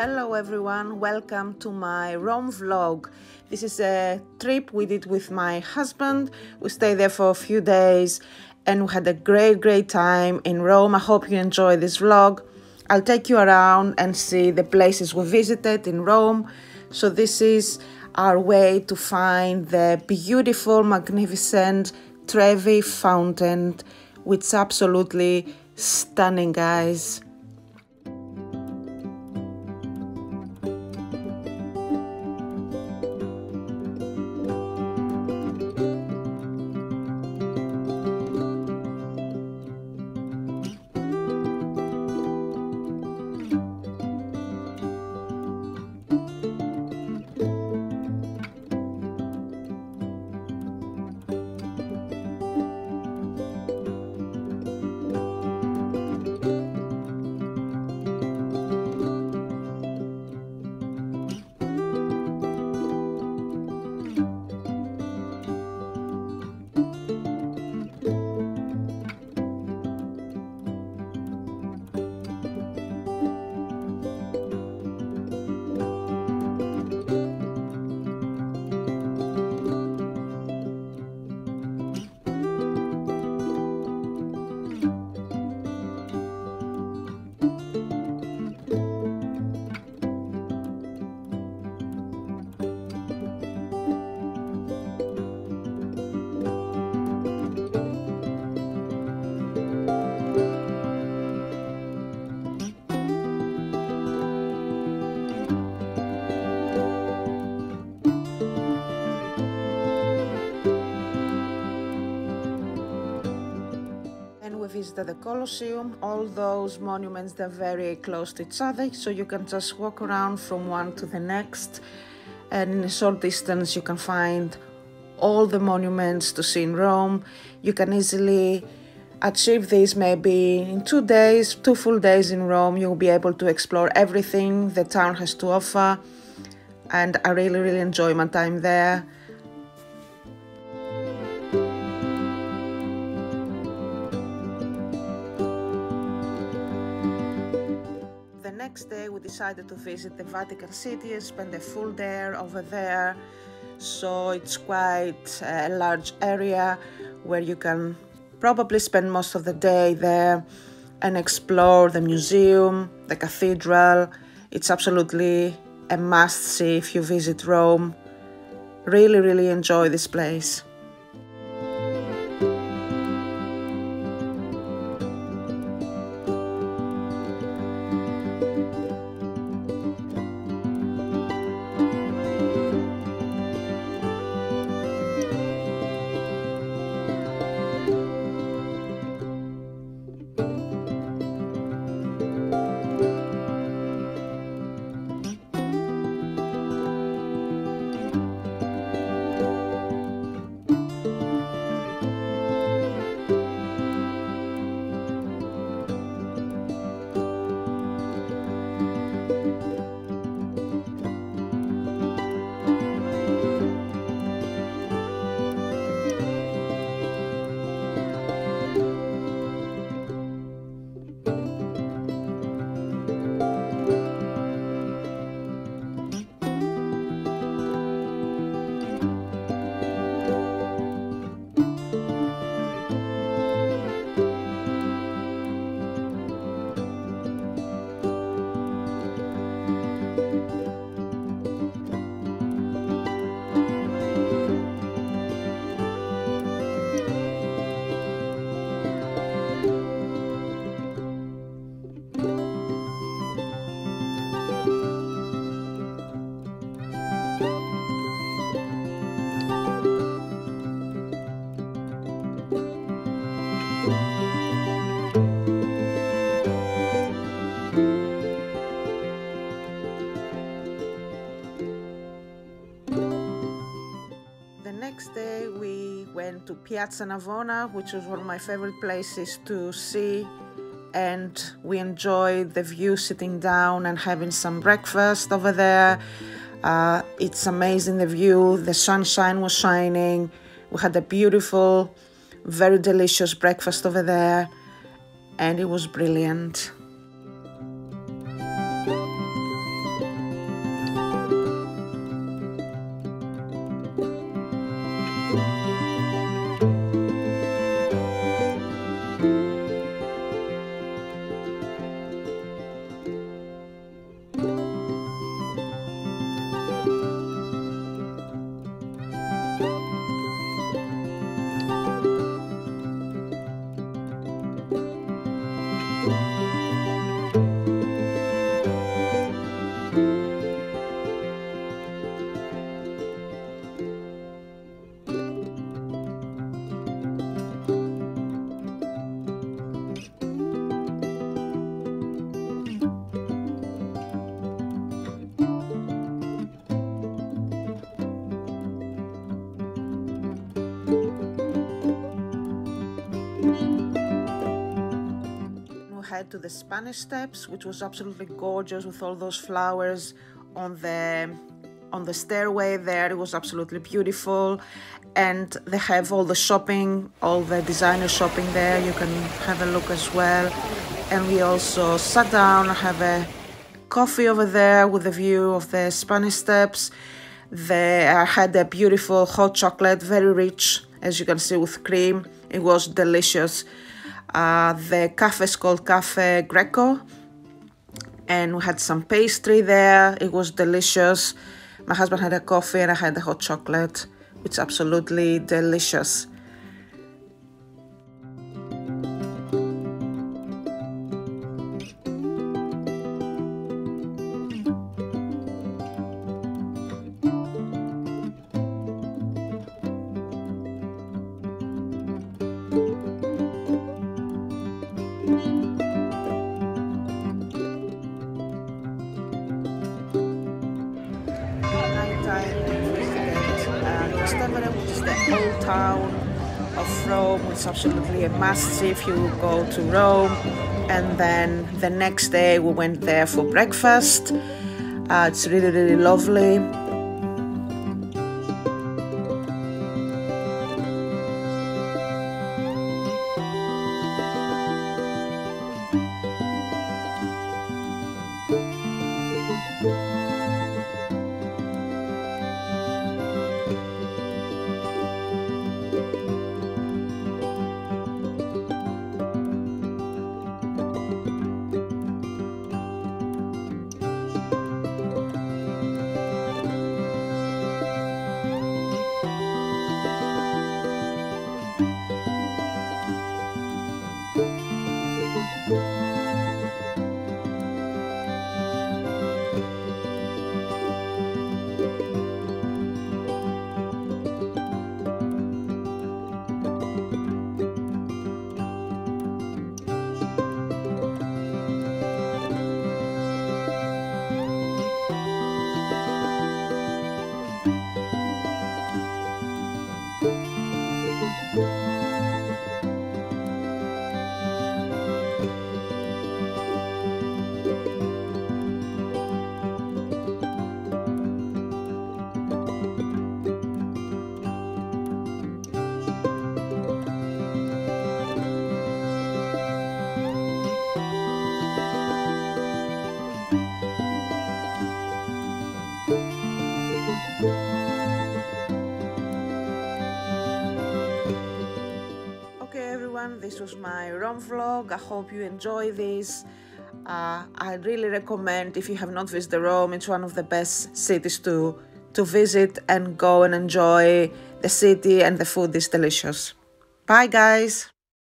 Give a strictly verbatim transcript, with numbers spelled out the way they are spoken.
Hello everyone, welcome to my Rome vlog. This is a trip we did with my husband. We stayed there for a few days and we had a great great time in Rome. I hope you enjoy this vlog. I'll take you around and see the places we visited in Rome. So this is our way to find the beautiful, magnificent Trevi Fountain, which is absolutely stunning, guys. At the Colosseum, all those monuments, they're very close to each other, so you can just walk around from one to the next, and in a short distance you can find all the monuments to see in Rome. You can easily achieve this maybe in two days, two full days in Rome. You'll be able to explore everything the town has to offer, and I really really enjoy my time there. Next day we decided to visit the Vatican City and spend a full day over there. So it's quite a large area where you can probably spend most of the day there and explore the museum, the cathedral. It's absolutely a must-see if you visit Rome. Really, really enjoy this place. To Piazza Navona, which was one of my favorite places to see, and we enjoyed the view sitting down and having some breakfast over there. Uh, it's amazing the view, the sunshine was shining, we had a beautiful, very delicious breakfast over there, and it was brilliant. head to the Spanish Steps, which was absolutely gorgeous with all those flowers on the on the stairway there. It was absolutely beautiful, and they have all the shopping, all the designer shopping there. You can have a look as well. And we also sat down and have a coffee over there with a view of the Spanish Steps. They had a beautiful hot chocolate, very rich, as you can see, with cream. It was delicious. Uh, the cafe is called Cafe Greco, and we had some pastry there. It was delicious. My husband had a coffee and I had the hot chocolate. It's absolutely delicious. Which is the old town of Rome. It's absolutely a must see if you go to Rome. And then the next day we went there for breakfast. Uh, it's really, really lovely. This was my Rome vlog. I hope you enjoy this. Uh, I really recommend, if you have not visited Rome, it's one of the best cities to, to visit and go and enjoy the city, and the food is delicious. Bye guys!